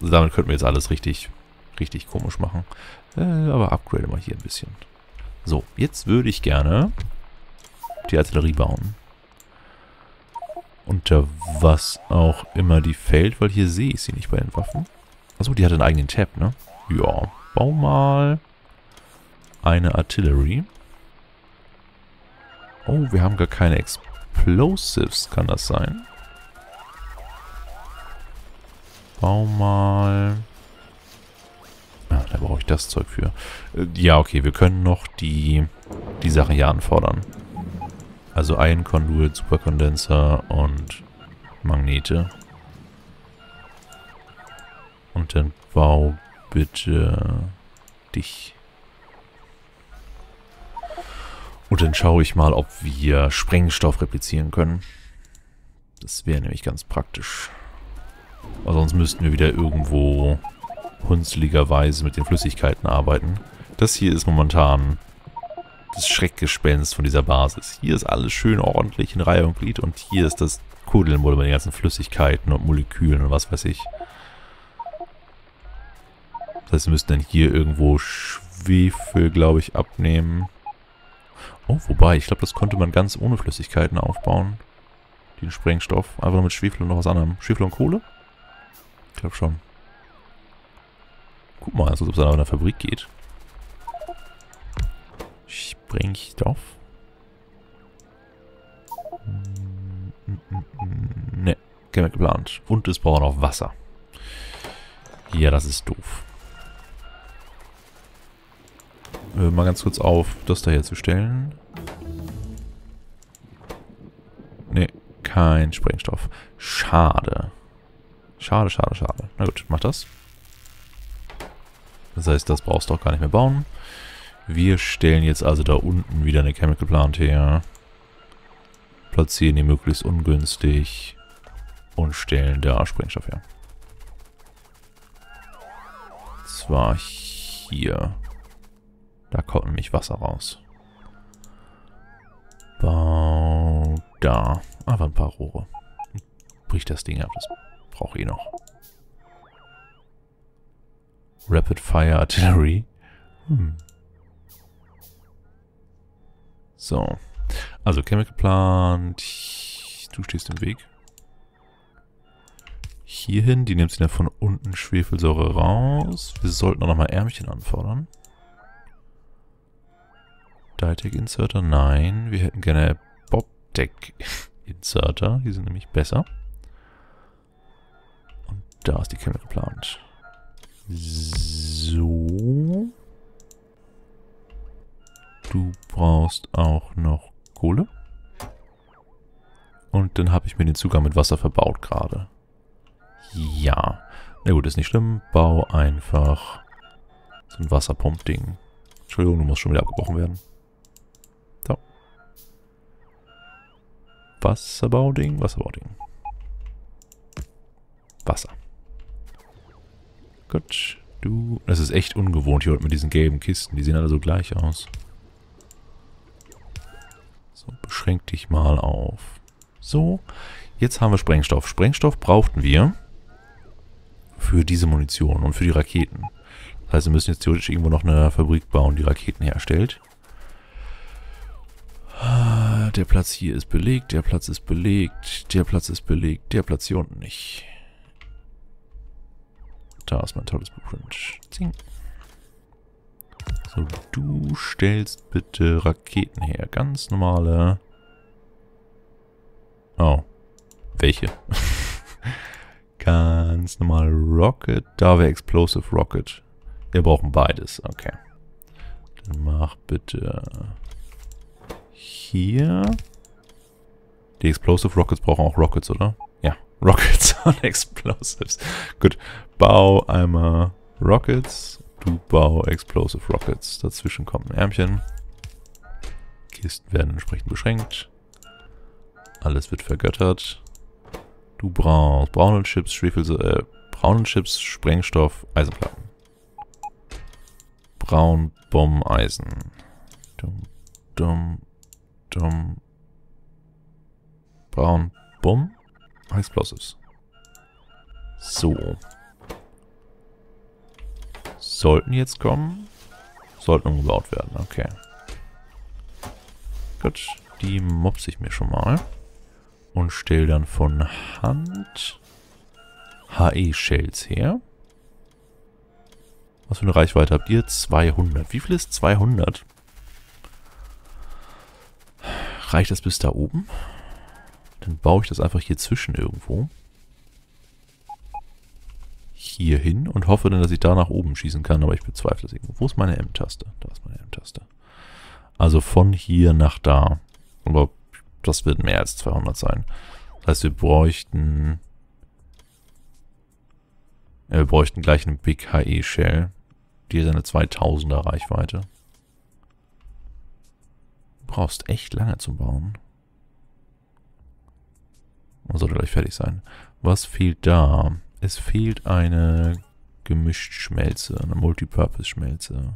Also damit könnten wir jetzt alles richtig komisch machen. Aber upgrade mal hier ein bisschen. So, jetzt würde ich gerne die Artillerie bauen. Unter was auch immer die fällt, weil hier sehe ich sie nicht bei den Waffen. Achso, die hat einen eigenen Tab, ne? Ja, bau mal eine Artillerie. Oh, wir haben gar keine Explosives, kann das sein? Bau mal... Ah, da brauche ich das Zeug für. Ja, okay, wir können noch die Sache hier anfordern. Also Eilenkonduit, Superkondenser und Magnete. Und dann bau bitte dich. Und dann schaue ich mal, ob wir Sprengstoff replizieren können. Das wäre nämlich ganz praktisch. Aber sonst müssten wir wieder irgendwo hunzligerweise mit den Flüssigkeiten arbeiten. Das hier ist momentan das Schreckgespenst von dieser Basis. Hier ist alles schön ordentlich in Reihe und Glied und hier ist das Kuddelmuddel mit den ganzen Flüssigkeiten und Molekülen und was weiß ich. Das heißt, wir müssten dann hier irgendwo Schwefel, glaube ich, abnehmen. Oh, wobei, ich glaube, das konnte man ganz ohne Flüssigkeiten aufbauen. Den Sprengstoff. Einfach nur mit Schwefel und noch was anderem. Schwefel und Kohle? Ich glaube schon. Guck mal, als ob es da in der Fabrik geht. Sprengstoff? Ne, kein mehr geplant. Und es braucht noch Wasser. Ja, das ist doof. Mal ganz kurz auf, das da herzustellen. Ne, kein Sprengstoff. Schade. Schade, schade, schade. Na gut, mach das. Das heißt, das brauchst du auch gar nicht mehr bauen. Wir stellen jetzt also da unten wieder eine Chemical Plant her. Platzieren die möglichst ungünstig. Und stellen da Sprengstoff her. Und zwar hier. Da kommt nämlich Wasser raus. Bau da. Aber ein paar Rohre. Bricht das Ding ab. Das brauche ich eh noch. Rapid Fire Artillery. So. Also Chemical Plant. Du stehst im Weg. Hierhin. Die nimmt sich dann von unten Schwefelsäure raus. Wir sollten auch nochmal Ärmchen anfordern. DyTech-Inserter. Nein. Wir hätten gerne Bob-Tech-Inserter. Die sind nämlich besser. Und da ist die Chemical Plant. So. Du brauchst auch noch Kohle. Und dann habe ich mir den Zugang mit Wasser verbaut gerade. Ja. Na gut, ist nicht schlimm. Bau einfach so ein Wasserpump-Ding. Entschuldigung, du musst schon wieder abgebrochen werden. So. Wasserbauding, Wasserbauding. Wasser. Gut, du... Das ist echt ungewohnt hier unten mit diesen gelben Kisten. Die sehen alle so gleich aus. So, beschränk dich mal auf. So, jetzt haben wir Sprengstoff. Sprengstoff brauchten wir für diese Munition und für die Raketen. Das heißt, wir müssen jetzt theoretisch irgendwo noch eine Fabrik bauen, die Raketen herstellt. Der Platz hier ist belegt, der Platz ist belegt, der Platz ist belegt, der Platz hier unten nicht. Da ist mein tolles Blueprint. Zing. So, du stellst bitte Raketen her. Ganz normale. Oh. Welche? Ganz normale Rocket. Da wäre Explosive Rocket. Wir brauchen beides. Okay. Dann mach bitte hier. Die Explosive Rockets brauchen auch Rockets, oder? Ja. Rockets und Explosives. Gut. Bau einmal Rockets. Du bau Explosive Rockets. Dazwischen kommt ein Ärmchen. Kisten werden entsprechend beschränkt. Alles wird vergöttert. Du brauchst braune Chips, braune Chips, Sprengstoff, Eisenplatten. Braun, Bomben, Eisen. Dumm, dumm, dumm. Braun, Bomben. Explosives. So. sollten jetzt kommen. Sollten umgebaut werden, okay. Gut, die mopse ich mir schon mal. Und stelle dann von Hand HE-Shells her. Was für eine Reichweite habt ihr? 200. Wie viel ist 200? Reicht das bis da oben? Dann baue ich das einfach hier zwischen irgendwo. Hier hin und hoffe dann, dass ich da nach oben schießen kann, aber ich bezweifle das irgendwo. Wo ist meine M-Taste? Da ist meine M-Taste. Also von hier nach da. Aber das wird mehr als 200 sein. Das heißt, wir bräuchten... Ja, wir bräuchten gleich einen Big HE Shell. Die hat eine 2000er Reichweite. Du brauchst echt lange zum Bauen. Man sollte gleich fertig sein. Was fehlt da? Es fehlt eine Gemischtschmelze, eine Multipurpose-Schmelze.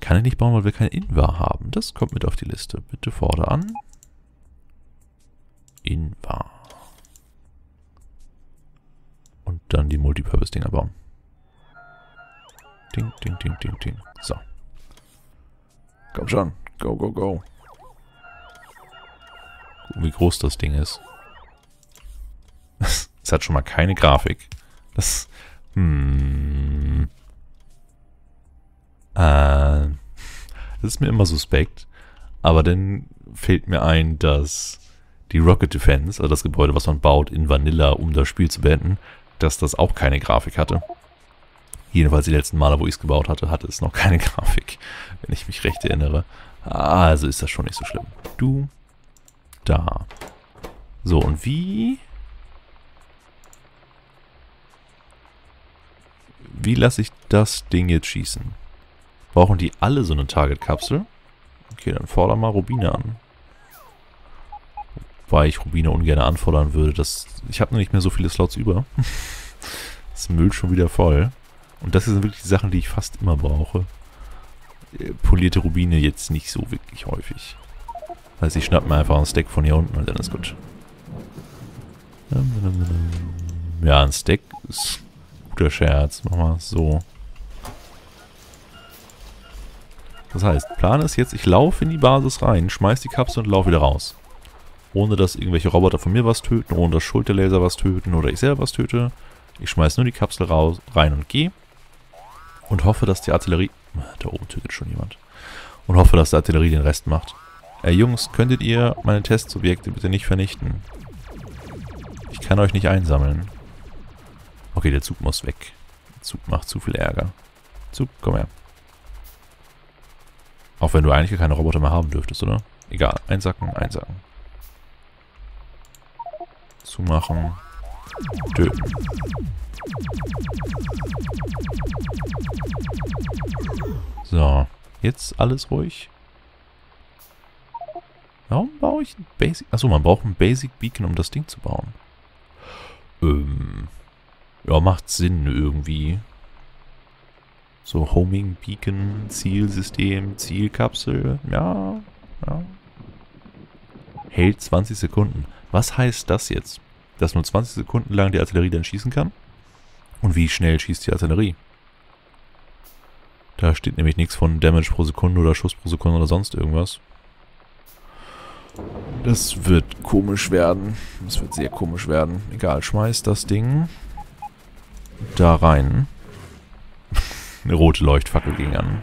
Kann ich nicht bauen, weil wir kein Invar haben. Das kommt mit auf die Liste. Bitte fordere an. Invar. Und dann die Multipurpose-Dinger bauen. Ding, ding, ding, ding, ding. So. Komm schon. Go, go, go. Gucken, wie groß das Ding ist. Es hat schon mal keine Grafik. Das... das ist mir immer suspekt. Aber dann fällt mir ein, dass die Rocket Defense, also das Gebäude, was man baut in Vanilla, um das Spiel zu beenden, dass das auch keine Grafik hatte. Jedenfalls die letzten Male, wo ich es gebaut hatte, hatte es noch keine Grafik, wenn ich mich recht erinnere. Also ist das schon nicht so schlimm. Du, da. So, und wie... Wie lasse ich das Ding jetzt schießen? Brauchen die alle so eine Target-Kapsel? Okay, dann fordere mal Rubine an. Wobei ich Rubine ungern anfordern würde. Das, ich habe noch nicht mehr so viele Slots über. Das Müll schon wieder voll. Und das sind wirklich die Sachen, die ich fast immer brauche. Polierte Rubine jetzt nicht so wirklich häufig. Das heißt, ich schnappe mir einfach einen Stack von hier unten und dann ist gut. Ja, ein Stack ist... Guter Scherz, machen wir so. Das heißt, Plan ist jetzt, ich laufe in die Basis rein, schmeiß die Kapsel und laufe wieder raus. Ohne, dass irgendwelche Roboter von mir was töten, ohne dass Schulterlaser was töten oder ich selber was töte. Ich schmeiß nur die Kapsel raus, rein und gehe. Und hoffe, dass die Artillerie... Da oben tötet schon jemand. Und hoffe, dass die Artillerie den Rest macht. Ey Jungs, könntet ihr meine Testsubjekte bitte nicht vernichten? Ich kann euch nicht einsammeln. Okay, der Zug muss weg. Der Zug macht zu viel Ärger. Zug, komm her. Auch wenn du eigentlich keine Roboter mehr haben dürftest, oder? Egal. Einsacken, einsacken. Zumachen. Töten. So. Jetzt alles ruhig. Warum baue ich ein Basic... Achso, man braucht ein Basic-Beacon, um das Ding zu bauen. Ja, macht Sinn irgendwie. So, Homing-Beacon-Zielsystem-Zielkapsel. Ja, ja. Hält 20 Sekunden. Was heißt das jetzt? Dass nur 20 Sekunden lang die Artillerie dann schießen kann? Und wie schnell schießt die Artillerie? Da steht nämlich nichts von Damage pro Sekunde oder Schuss pro Sekunde oder sonst irgendwas. Das wird komisch werden. Das wird sehr komisch werden. Egal, schmeißt das Ding... da rein. Eine rote Leuchtfackel ging an.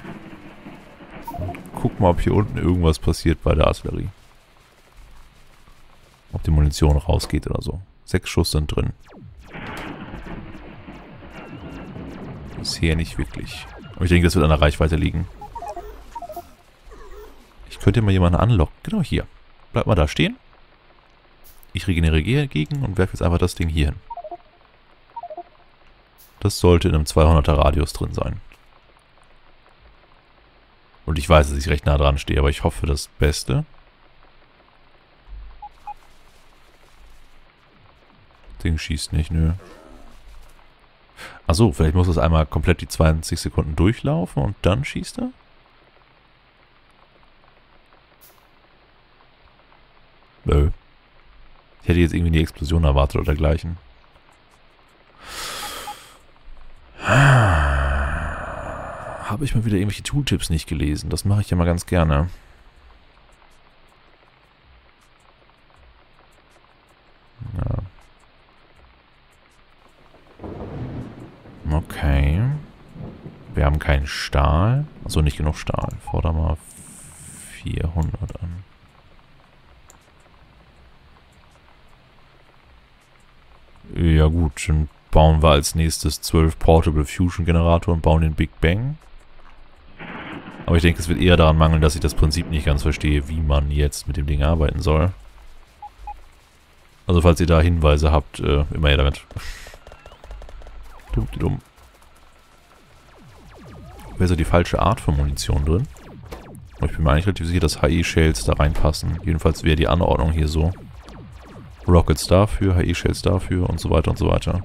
Guck mal, ob hier unten irgendwas passiert bei der Artillerie. Ob die Munition rausgeht oder so. 6 Schuss sind drin. Bisher nicht wirklich. Aber ich denke, das wird an der Reichweite liegen. Ich könnte mal jemanden anlocken. Genau hier. Bleib mal da stehen. Ich regeneriere gegen und werfe jetzt einfach das Ding hier hin. Das sollte in einem 200er Radius drin sein. Und ich weiß, dass ich recht nah dran stehe, aber ich hoffe das Beste. Das Ding schießt nicht, nö. Achso, vielleicht muss das einmal komplett die 20 Sekunden durchlaufen und dann schießt er? Nö. Ich hätte jetzt irgendwie die Explosion erwartet oder dergleichen. Ah. habe ich mal wieder irgendwelche Tooltips nicht gelesen. Das mache ich ja mal ganz gerne. Ja. Okay. Wir haben keinen Stahl. Achso, nicht genug Stahl. Fordern wir 400 an. Ja gut, dann bauen wir als nächstes 12 Portable Fusion Generator und bauen den Big Bang. Aber ich denke, es wird eher daran mangeln, dass ich das Prinzip nicht ganz verstehe, wie man jetzt mit dem Ding arbeiten soll. Also falls ihr da Hinweise habt, immer her damit. Dumm. Wäre so die falsche Art von Munition drin. Aber ich bin mir eigentlich relativ sicher, dass HE-Shells da reinpassen. Jedenfalls wäre die Anordnung hier so. Rockets dafür, HE-Shells dafür und so weiter und so weiter.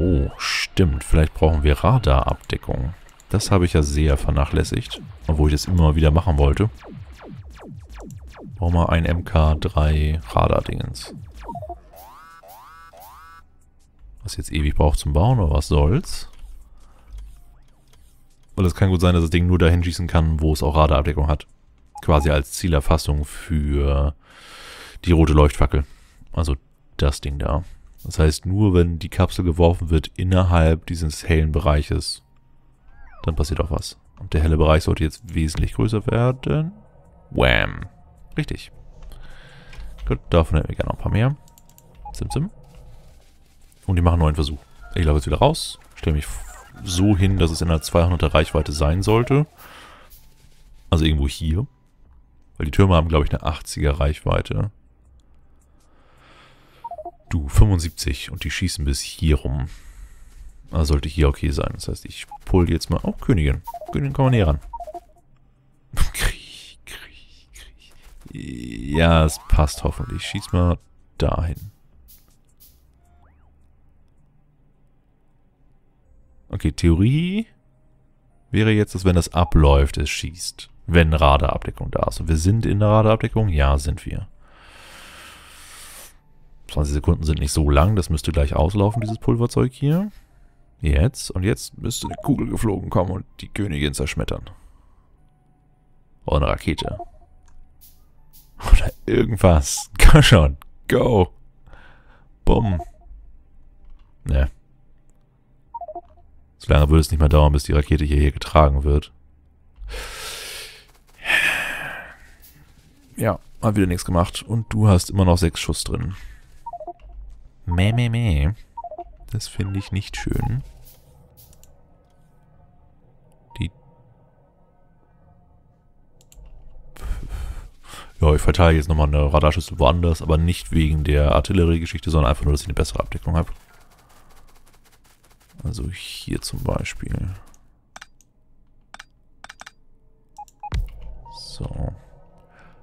Oh, stimmt. Vielleicht brauchen wir Radarabdeckung. Das habe ich ja sehr vernachlässigt. Obwohl ich das immer mal wieder machen wollte. Brauchen wir ein MK3 Radar-Dingens. Was jetzt ewig braucht zum Bauen, aber was soll's? Weil es kann gut sein, dass das Ding nur dahin schießen kann, wo es auch Radarabdeckung hat. Quasi als Zielerfassung für die rote Leuchtfackel. Also das Ding da. Das heißt, nur wenn die Kapsel geworfen wird innerhalb dieses hellen Bereiches, dann passiert auch was. Und der helle Bereich sollte jetzt wesentlich größer werden. Wham. Richtig. Gut, davon hätten wir gerne noch ein paar mehr. Sim. Und die machen einen neuen Versuch. Ich laufe jetzt wieder raus. Stelle mich so hin, dass es in einer 200er Reichweite sein sollte. Also irgendwo hier. Weil die Türme haben, glaube ich, eine 80er Reichweite. Du, 75. Und die schießen bis hier rum. Also sollte hier okay sein. Das heißt, ich pull jetzt mal... Oh, Königin. Königin, komm mal näher ran. Krieg. Ja, es passt hoffentlich. Schieß mal dahin. Okay, Theorie wäre jetzt, dass wenn das abläuft, es schießt. Wenn Radarabdeckung da ist. Und wir sind in der Radarabdeckung? Ja, sind wir. 20 Sekunden sind nicht so lang. Das müsste gleich auslaufen, dieses Pulverzeug hier. Jetzt. Und jetzt müsste eine Kugel geflogen kommen und die Königin zerschmettern. Oh, eine Rakete. Oder irgendwas. Komm schon. Go. Bumm. Ne. So lange würde es nicht mehr dauern, bis die Rakete hierher getragen wird. Ja, hab wieder nichts gemacht. Und du hast immer noch 6 Schuss drin. Meh. Das finde ich nicht schön. Ja, ich verteile jetzt nochmal eine Radarschüssel woanders, aber nicht wegen der Artilleriegeschichte, sondern einfach nur, dass ich eine bessere Abdeckung habe. Also hier zum Beispiel. So.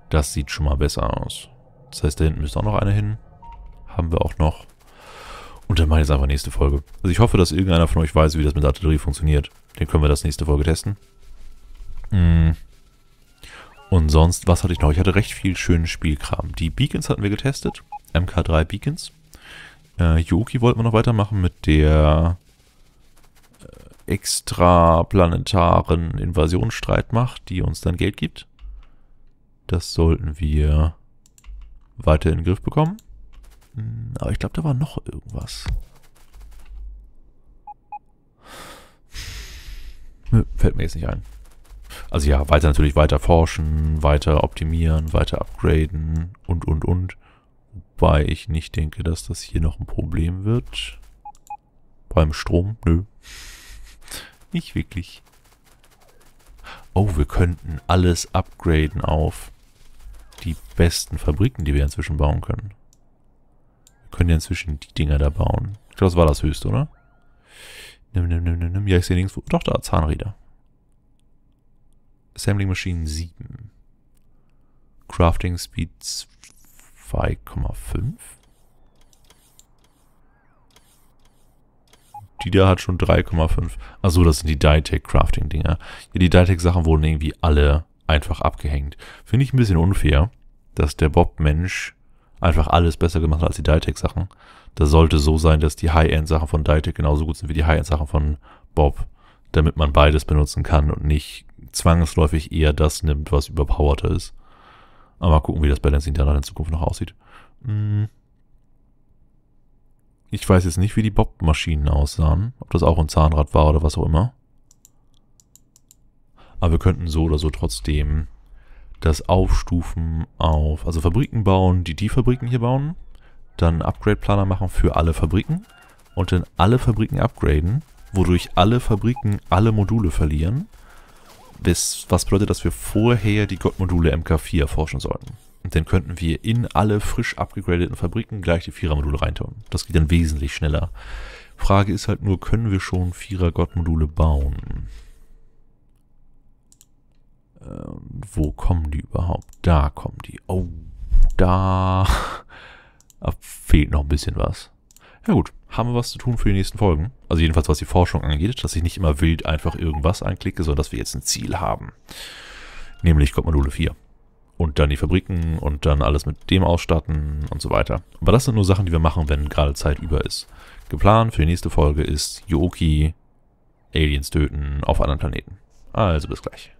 Das sieht schon mal besser aus. Das heißt, da hinten müsste auch noch eine hin. Haben wir auch noch. Und dann mache ich jetzt einfach nächste Folge. Also ich hoffe, dass irgendeiner von euch weiß, wie das mit der Artillerie funktioniert. Den können wir das nächste Folge testen. Und sonst, was hatte ich noch? Ich hatte recht viel schönen Spielkram. Die Beacons hatten wir getestet. MK3 Beacons. Yoki wollten wir noch weitermachen mit der extraplanetaren Invasionsstreitmacht, die uns dann Geld gibt. Das sollten wir weiter in den Griff bekommen. Aber ich glaube, da war noch irgendwas. Fällt mir jetzt nicht ein. Also ja, weiter forschen, weiter optimieren, weiter upgraden und. Wobei ich nicht denke, dass das hier noch ein Problem wird. Beim Strom? Nö. Nicht wirklich. Oh, wir könnten alles upgraden auf die besten Fabriken, die wir inzwischen bauen können. Wir können ja inzwischen die Dinger da bauen. Ich glaube, das war das höchste, oder? Nimm. Ja, ich sehe nirgendwo. Doch, da, Zahnräder. Assembling Machine 7. Crafting Speed 2,5. Die da hat schon 3,5. Achso, das sind die DyTech Crafting Dinger. Ja, die DyTech Sachen wurden irgendwie alle einfach abgehängt. Finde ich ein bisschen unfair, dass der Bob-Mensch einfach alles besser gemacht hat als die DyTech-Sachen. Das sollte so sein, dass die High-End-Sachen von DyTech genauso gut sind wie die High-End-Sachen von Bob, damit man beides benutzen kann und nicht zwangsläufig eher das nimmt, was überpowerter ist. Aber mal gucken, wie das Balancing dann in Zukunft noch aussieht. Ich weiß jetzt nicht, wie die Bob-Maschinen aussahen. Ob das auch ein Zahnrad war oder was auch immer. Aber wir könnten so oder so trotzdem das aufstufen auf, also Fabriken bauen, die Fabriken hier bauen. Dann einen Upgrade-Planer machen für alle Fabriken. Und dann alle Fabriken upgraden, wodurch alle Fabriken alle Module verlieren. Was bedeutet, dass wir vorher die Gott-Module MK4 erforschen sollten. Und dann könnten wir in alle frisch abgegradeten Fabriken gleich die Vierer-Module reintun. Das geht dann wesentlich schneller. Frage ist halt nur, können wir schon Vierer-Gott-Module bauen? Wo kommen die überhaupt? Da kommen die. Oh, da fehlt noch ein bisschen was. Ja gut, haben wir was zu tun für die nächsten Folgen. Also jedenfalls, was die Forschung angeht, dass ich nicht immer wild einfach irgendwas anklicke, sondern dass wir jetzt ein Ziel haben. Nämlich Gott-Module 4. Und dann die Fabriken und dann alles mit dem ausstatten und so weiter. Aber das sind nur Sachen, die wir machen, wenn gerade Zeit über ist. Geplant für die nächste Folge ist Yoki, Aliens töten auf anderen Planeten. Also bis gleich.